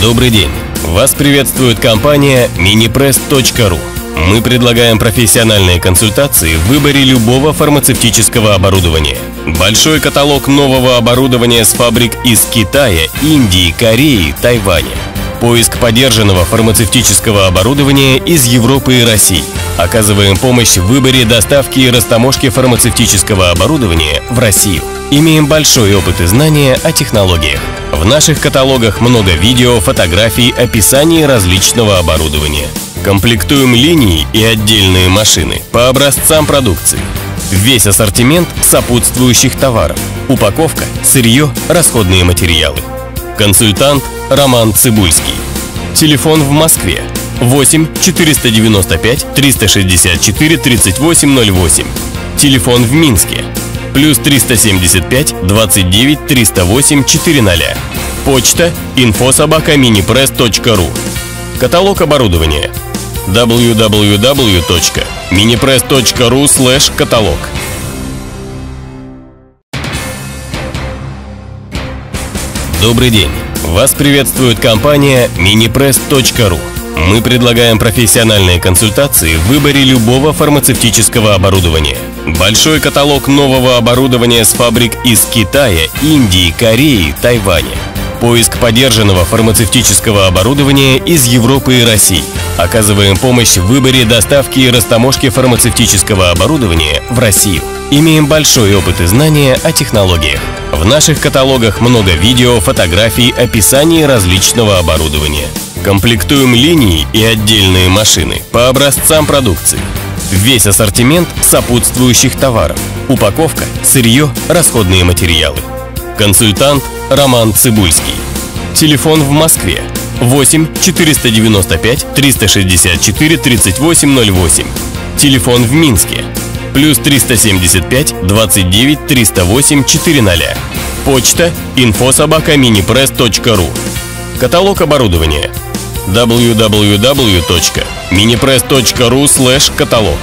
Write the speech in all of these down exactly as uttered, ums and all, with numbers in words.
Добрый день! Вас приветствует компания Minipress точка ру. Мы предлагаем профессиональные консультации в выборе любого фармацевтического оборудования. Большой каталог нового оборудования с фабрик из Китая, Индии, Кореи, Тайваня. Поиск подержанного фармацевтического оборудования из Европы и России. Оказываем помощь в выборе доставки и растаможки фармацевтического оборудования в Россию. Имеем большой опыт и знания о технологиях. В наших каталогах много видео, фотографий, описаний различного оборудования. Комплектуем линии и отдельные машины по образцам продукции. Весь ассортимент сопутствующих товаров. Упаковка, сырье, расходные материалы. Консультант Роман Цибульский. Телефон в Москве восемь четыреста девяносто пять триста шестьдесят четыре тридцать восемь ноль восемь. Телефон в Минске плюс триста семьдесят пять двадцать девять триста восемь четыреста. Почта инфо собака minipress точка ру. Каталог оборудования дабл ю дабл ю дабл ю точка minipress точка ру слэш каталог. Добрый день! Вас приветствует компания Minipress точка ру. Мы предлагаем профессиональные консультации в выборе любого фармацевтического оборудования. Большой каталог нового оборудования с фабрик из Китая, Индии, Кореи, Тайваня. Поиск подержанного фармацевтического оборудования из Европы и России. Оказываем помощь в выборе доставки и растаможки фармацевтического оборудования в Россию. Имеем большой опыт и знания о технологиях. В наших каталогах много видео, фотографий, описаний различного оборудования. Комплектуем линии и отдельные машины по образцам продукции. Весь ассортимент сопутствующих товаров. Упаковка, сырье, расходные материалы. Консультант Роман Цибульский. Телефон в Москве восемь четыреста девяносто пять триста шестьдесят четыре тридцать восемь ноль восемь. Телефон в Минске плюс триста семьдесят пять двадцать девять триста восемь четыреста. Почта инфо собака minipress точка ру. Каталог оборудования дабл ю дабл ю дабл ю точка minipress точка ру слэш каталог.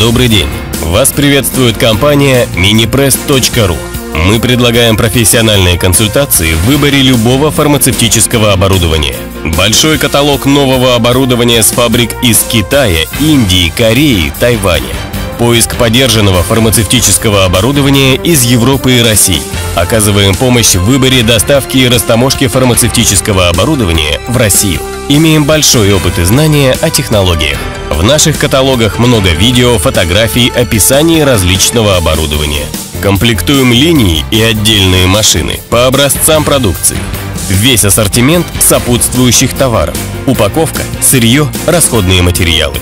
Добрый день! Вас приветствует компания Minipress точка ру. Мы предлагаем профессиональные консультации в выборе любого фармацевтического оборудования. Большой каталог нового оборудования с фабрик из Китая, Индии, Кореи, Тайваня. Поиск подержанного фармацевтического оборудования из Европы и России. Оказываем помощь в выборе доставки и растаможки фармацевтического оборудования в Россию. Имеем большой опыт и знания о технологиях. В наших каталогах много видео, фотографий, описаний различного оборудования. Комплектуем линии и отдельные машины по образцам продукции. Весь ассортимент сопутствующих товаров. Упаковка, сырье, расходные материалы.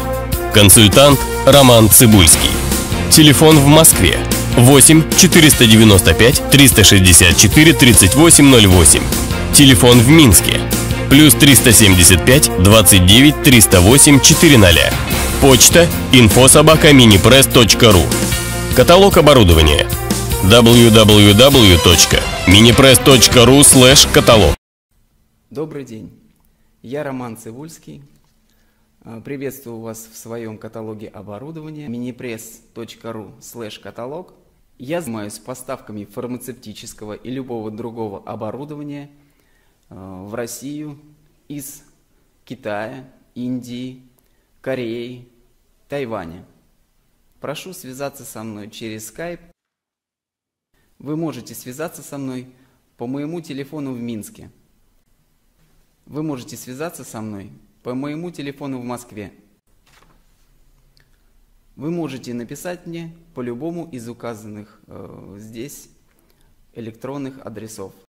Консультант Роман Цибульский. Телефон в Москве восемь четыреста девяносто пять триста шестьдесят четыре тридцать восемь ноль восемь. Телефон в Минске плюс триста семьдесят пять двадцать девять триста восемь четыреста. Почта инфо собака minipress точка ру. Каталог оборудования дабл ю дабл ю дабл ю точка minipress точка ру слэш каталог. Добрый день, я Роман Цибульский. Приветствую вас в своем каталоге оборудования minipress точка ру слэш каталог. Я занимаюсь поставками фармацевтического и любого другого оборудования в Россию из Китая, Индии, Кореи, Тайваня. Прошу связаться со мной через скайп. Вы можете связаться со мной по моему телефону в Минске. Вы можете связаться со мной по моему телефону в Москве. Вы можете написать мне по любому из указанных э, здесь электронных адресов.